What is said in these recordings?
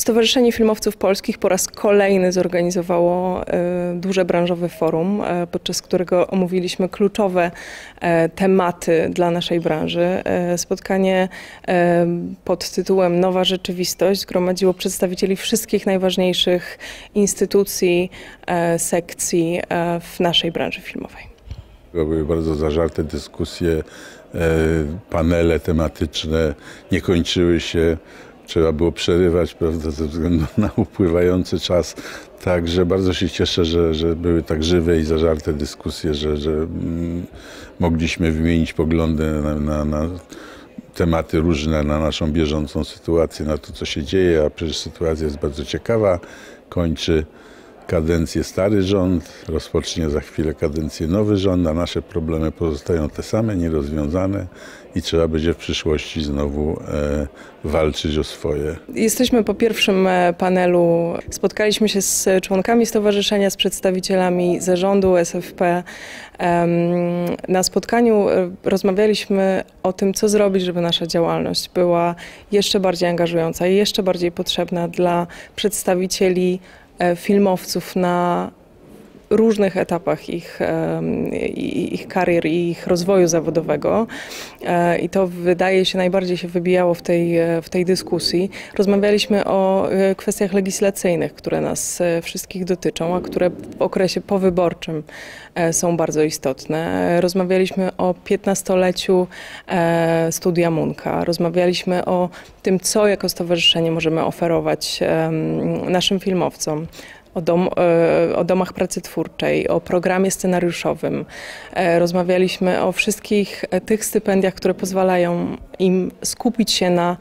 Stowarzyszenie Filmowców Polskich po raz kolejny zorganizowało duże branżowe forum, podczas którego omówiliśmy kluczowe tematy dla naszej branży. Spotkanie pod tytułem Nowa Rzeczywistość zgromadziło przedstawicieli wszystkich najważniejszych instytucji, sekcji w naszej branży filmowej. Były bardzo zażarte dyskusje, panele tematyczne nie kończyły się. Trzeba było przerywać, prawda, ze względu na upływający czas. Także bardzo się cieszę, że były tak żywe i zażarte dyskusje, że mogliśmy wymienić poglądy na tematy różne, na naszą bieżącą sytuację, na to, co się dzieje, a przecież sytuacja jest bardzo ciekawa. Kończy kadencję stary rząd, rozpocznie za chwilę kadencję nowy rząd, a nasze problemy pozostają te same, nierozwiązane i trzeba będzie w przyszłości znowu walczyć o swoje. Jesteśmy po pierwszym panelu. Spotkaliśmy się z członkami stowarzyszenia, z przedstawicielami zarządu SFP. Na spotkaniu rozmawialiśmy o tym, co zrobić, żeby nasza działalność była jeszcze bardziej angażująca i jeszcze bardziej potrzebna dla przedstawicieli filmowców na różnych etapach ich karier i ich rozwoju zawodowego. I to, wydaje się, najbardziej się wybijało w tej dyskusji. Rozmawialiśmy o kwestiach legislacyjnych, które nas wszystkich dotyczą, a które w okresie powyborczym są bardzo istotne. Rozmawialiśmy o 15-leciu Studia MUNKA. Rozmawialiśmy o tym, co jako stowarzyszenie możemy oferować naszym filmowcom. O domach pracy twórczej, o programie scenariuszowym. Rozmawialiśmy o wszystkich tych stypendiach, które pozwalają im skupić się na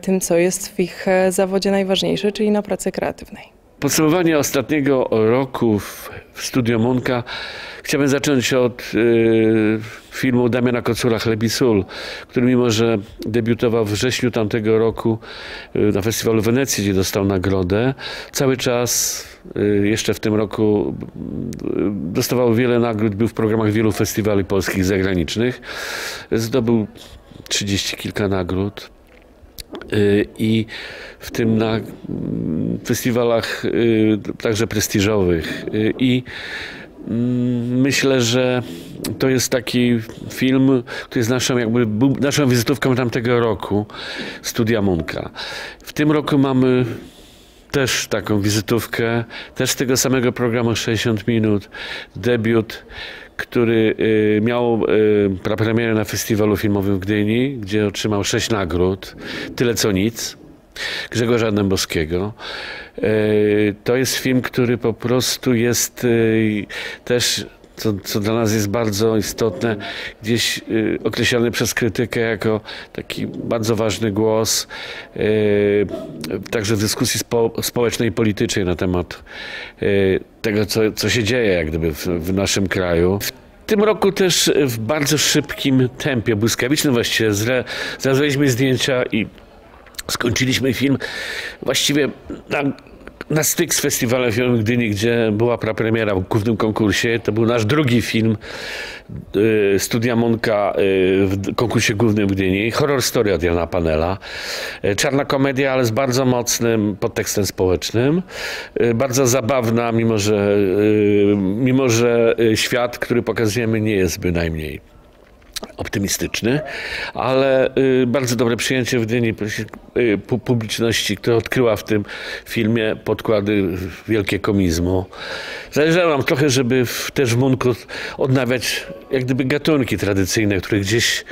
tym, co jest w ich zawodzie najważniejsze, czyli na pracy kreatywnej. Podsumowanie ostatniego roku w Studio MUNKA chciałbym zacząć od filmu Damiana Kocura Chleb i Sól, który mimo że debiutował we wrześniu tamtego roku na Festiwalu w Wenecji, gdzie dostał nagrodę, cały czas jeszcze w tym roku dostawał wiele nagród, był w programach wielu festiwali polskich, zagranicznych, zdobył 30 kilka nagród. I w tym na festiwalach także prestiżowych. I myślę, że to jest taki film, który jest naszą wizytówką tamtego roku, Studia MUNKA. W tym roku mamy też taką wizytówkę, też z tego samego programu 60 minut, debiut, który miał prapremierę na festiwalu filmowym w Gdyni, gdzie otrzymał 6 nagród, Tyle co Nic, Grzegorza Dębowskiego. To jest film, który po prostu jest też, co dla nas jest bardzo istotne, gdzieś określany przez krytykę jako taki bardzo ważny głos, także w dyskusji społecznej i politycznej na temat tego, co się dzieje jak gdyby w naszym kraju. W tym roku też w bardzo szybkim tempie, błyskawicznym właściwie, zrealizowaliśmy zdjęcia i skończyliśmy film właściwie na styk z Festiwalem Filmu w Gdyni, gdzie była prapremiera w głównym konkursie. To był nasz drugi film Studia MUNKA w konkursie głównym w Gdyni. Horror Story od Jana Panela. Czarna komedia, ale z bardzo mocnym podtekstem społecznym. Bardzo zabawna, mimo że świat, który pokazujemy, nie jest bynajmniej optymistyczny, ale bardzo dobre przyjęcie w Gdyni publiczności, która odkryła w tym filmie podkłady wielkie komizmu. Zależało nam trochę, żeby też w MUNKU odnawiać jak gdyby gatunki tradycyjne, które gdzieś,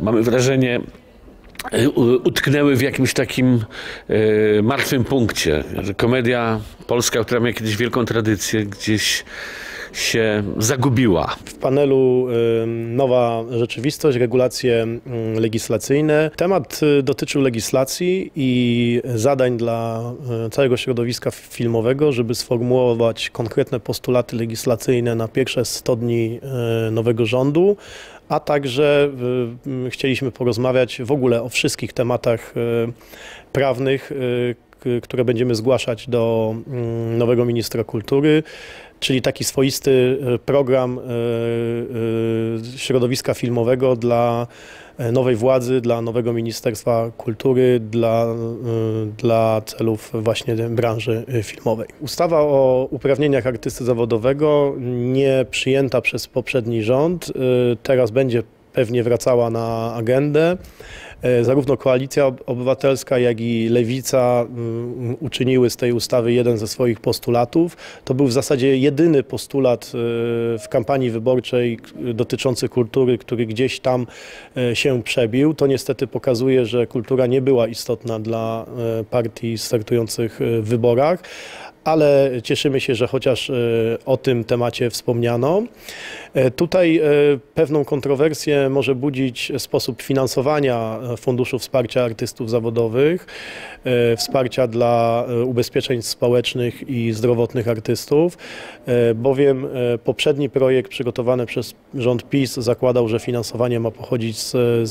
mamy wrażenie, utknęły w jakimś takim martwym punkcie. Komedia polska, która miała kiedyś wielką tradycję, gdzieś się zagubiła. W panelu Nowa Rzeczywistość, regulacje legislacyjne. Temat dotyczył legislacji i zadań dla całego środowiska filmowego, żeby sformułować konkretne postulaty legislacyjne na pierwsze 100 dni nowego rządu, a także chcieliśmy porozmawiać w ogóle o wszystkich tematach prawnych, które będziemy zgłaszać do nowego ministra kultury, czyli taki swoisty program środowiska filmowego dla nowej władzy, dla nowego Ministerstwa Kultury, dla celów właśnie branży filmowej. Ustawa o uprawnieniach artysty zawodowego nie przyjęta przez poprzedni rząd, teraz będzie pewnie wracała na agendę. Zarówno Koalicja Obywatelska, jak i Lewica uczyniły z tej ustawy jeden ze swoich postulatów. To był w zasadzie jedyny postulat w kampanii wyborczej dotyczący kultury, który gdzieś tam się przebił. To niestety pokazuje, że kultura nie była istotna dla partii startujących w wyborach, ale cieszymy się, że chociaż o tym temacie wspomniano. Tutaj pewną kontrowersję może budzić sposób finansowania Funduszu Wsparcia Artystów Zawodowych, wsparcia dla ubezpieczeń społecznych i zdrowotnych artystów, bowiem poprzedni projekt przygotowany przez rząd PiS zakładał, że finansowanie ma pochodzić z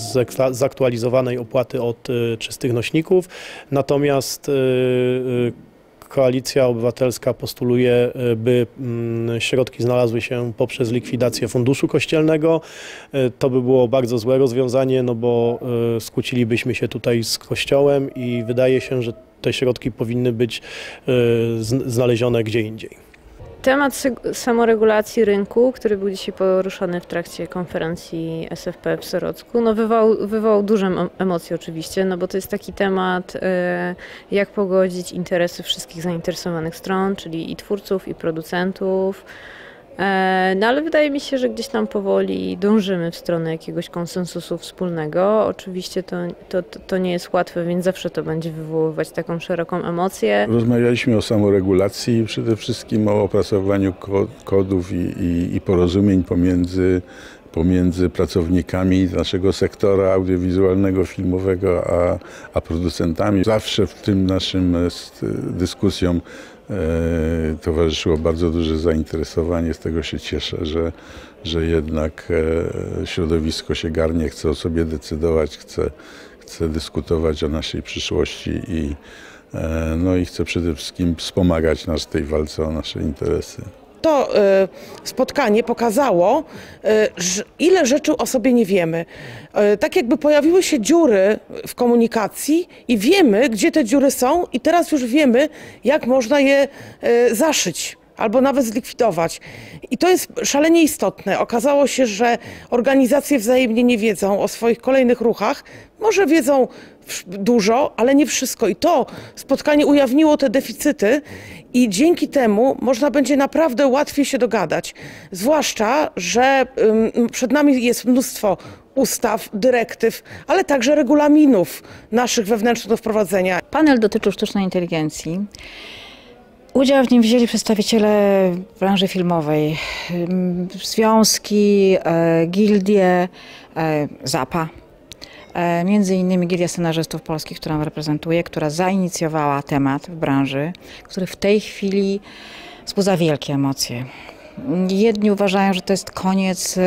zaktualizowanej opłaty od czystych nośników, natomiast Koalicja Obywatelska postuluje, by środki znalazły się poprzez likwidację funduszu kościelnego. To by było bardzo złe rozwiązanie, no bo skłócilibyśmy się tutaj z Kościołem i wydaje się, że te środki powinny być znalezione gdzie indziej. Temat samoregulacji rynku, który był dzisiaj poruszony w trakcie konferencji SFP w Serocku, no wywołał duże emocje oczywiście, no bo to jest taki temat, jak pogodzić interesy wszystkich zainteresowanych stron, czyli i twórców, i producentów. No ale wydaje mi się, że gdzieś tam powoli dążymy w stronę jakiegoś konsensusu wspólnego. Oczywiście to nie jest łatwe, więc zawsze to będzie wywoływać taką szeroką emocję. Rozmawialiśmy o samoregulacji i przede wszystkim o opracowaniu kodów i porozumień pomiędzy pracownikami naszego sektora audiowizualnego, filmowego, a producentami. Zawsze w tym naszym dyskusjom towarzyszyło bardzo duże zainteresowanie. Z tego się cieszę, że jednak środowisko się garnie, chce o sobie decydować, chce dyskutować o naszej przyszłości i chce przede wszystkim wspomagać nas w tej walce o nasze interesy. To spotkanie pokazało, ile rzeczy o sobie nie wiemy. Tak jakby pojawiły się dziury w komunikacji i wiemy, gdzie te dziury są i teraz już wiemy, jak można je zaszyć albo nawet zlikwidować. I to jest szalenie istotne. Okazało się, że organizacje wzajemnie nie wiedzą o swoich kolejnych ruchach. Może wiedzą dużo, ale nie wszystko. I to spotkanie ujawniło te deficyty i dzięki temu można będzie naprawdę łatwiej się dogadać. Zwłaszcza, że przed nami jest mnóstwo ustaw, dyrektyw, ale także regulaminów naszych wewnętrznych do wprowadzenia. Panel dotyczył sztucznej inteligencji. Udział w nim wzięli przedstawiciele branży filmowej, związki, gildie, ZAPA. Między innymi Gilia Scenarzystów Polskich, którą reprezentuję, która zainicjowała temat w branży, który w tej chwili wzbudza wielkie emocje. Jedni uważają, że to jest koniec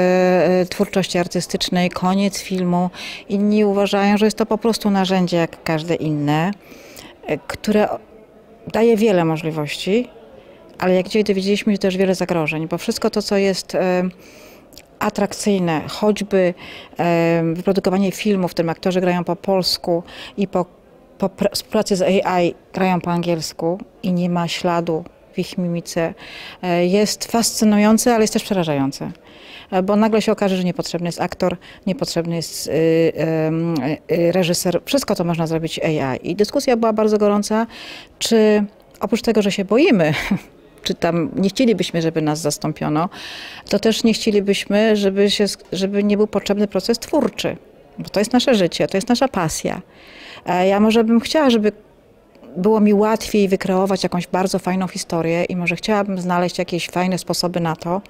twórczości artystycznej, koniec filmu. Inni uważają, że jest to po prostu narzędzie jak każde inne, które daje wiele możliwości, ale jak dzisiaj dowiedzieliśmy się też wiele zagrożeń, bo wszystko to, co jest atrakcyjne, choćby wyprodukowanie filmów, w tym aktorzy grają po polsku i po współpracy z AI grają po angielsku i nie ma śladu w ich mimice, jest fascynujące, ale jest też przerażające. Bo nagle się okaże, że niepotrzebny jest aktor, niepotrzebny jest reżyser. Wszystko to można zrobić AI. I dyskusja była bardzo gorąca, czy oprócz tego, że się boimy, czy tam nie chcielibyśmy, żeby nas zastąpiono, to też nie chcielibyśmy, żeby nie był potrzebny proces twórczy. Bo to jest nasze życie, to jest nasza pasja. Ja może bym chciała, żeby było mi łatwiej wykreować jakąś bardzo fajną historię i może chciałabym znaleźć jakieś fajne sposoby na to,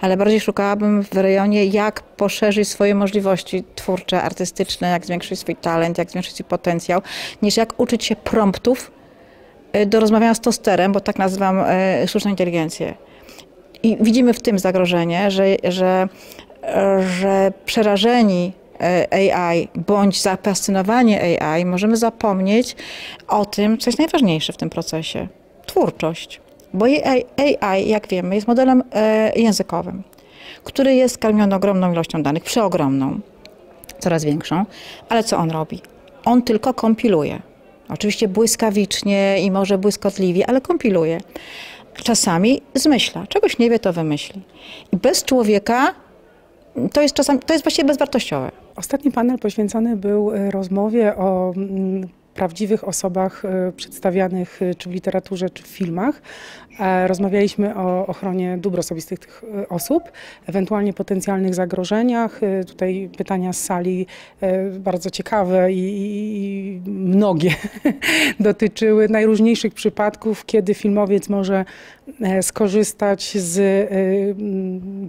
ale bardziej szukałabym w rejonie, jak poszerzyć swoje możliwości twórcze, artystyczne, jak zwiększyć swój talent, jak zwiększyć swój potencjał, niż jak uczyć się promptów do rozmawiania z tosterem, bo tak nazywam sztuczną inteligencję. I widzimy w tym zagrożenie, że przerażeni AI bądź zafascynowanie AI, możemy zapomnieć o tym, co jest najważniejsze w tym procesie. Twórczość. Bo AI, jak wiemy, jest modelem językowym, który jest karmiony ogromną ilością danych, przeogromną, coraz większą. Ale co on robi? On tylko kompiluje. Oczywiście błyskawicznie i może błyskotliwie, ale kompiluje. Czasami zmyśla. Czegoś nie wie, to wymyśli. I bez człowieka to jest czasami, to jest właściwie bezwartościowe. Ostatni panel poświęcony był rozmowie o prawdziwych osobach przedstawianych czy w literaturze, czy w filmach. Rozmawialiśmy o ochronie dóbr osobistych tych osób, ewentualnie potencjalnych zagrożeniach. Tutaj pytania z sali bardzo ciekawe i mnogie dotyczyły najróżniejszych przypadków, kiedy filmowiec może skorzystać z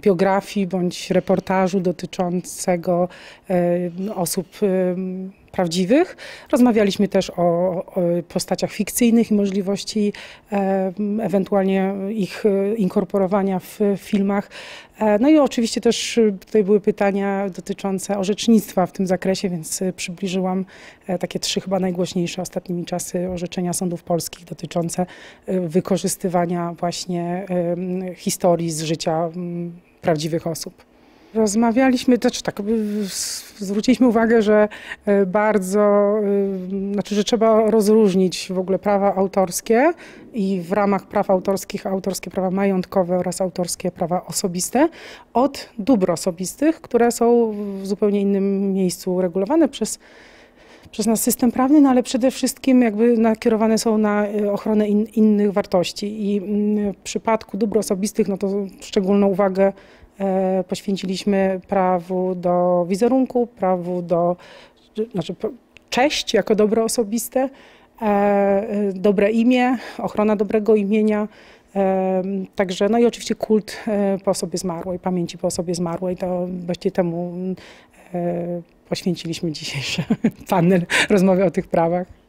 biografii bądź reportażu dotyczącego osób prawdziwych. Rozmawialiśmy też o postaciach fikcyjnych i możliwości ewentualnie ich inkorporowania w filmach. No i oczywiście też tutaj były pytania dotyczące orzecznictwa w tym zakresie, więc przybliżyłam takie trzy chyba najgłośniejsze ostatnimi czasy orzeczenia sądów polskich dotyczące wykorzystywania właśnie historii z życia prawdziwych osób. Rozmawialiśmy też tak, zwróciliśmy uwagę, że że trzeba rozróżnić w ogóle prawa autorskie i w ramach praw autorskich autorskie prawa majątkowe oraz autorskie prawa osobiste od dóbr osobistych, które są w zupełnie innym miejscu regulowane przez nasz system prawny, no ale przede wszystkim jakby nakierowane są na ochronę innych wartości. I w przypadku dóbr osobistych, no to szczególną uwagę poświęciliśmy prawu do wizerunku, prawu do cześć jako dobro osobiste, dobre imię, ochrona dobrego imienia, także no i oczywiście kult po osobie zmarłej, pamięci po osobie zmarłej, to właściwie temu poświęciliśmy dzisiejszy panel, rozmowy o tych prawach.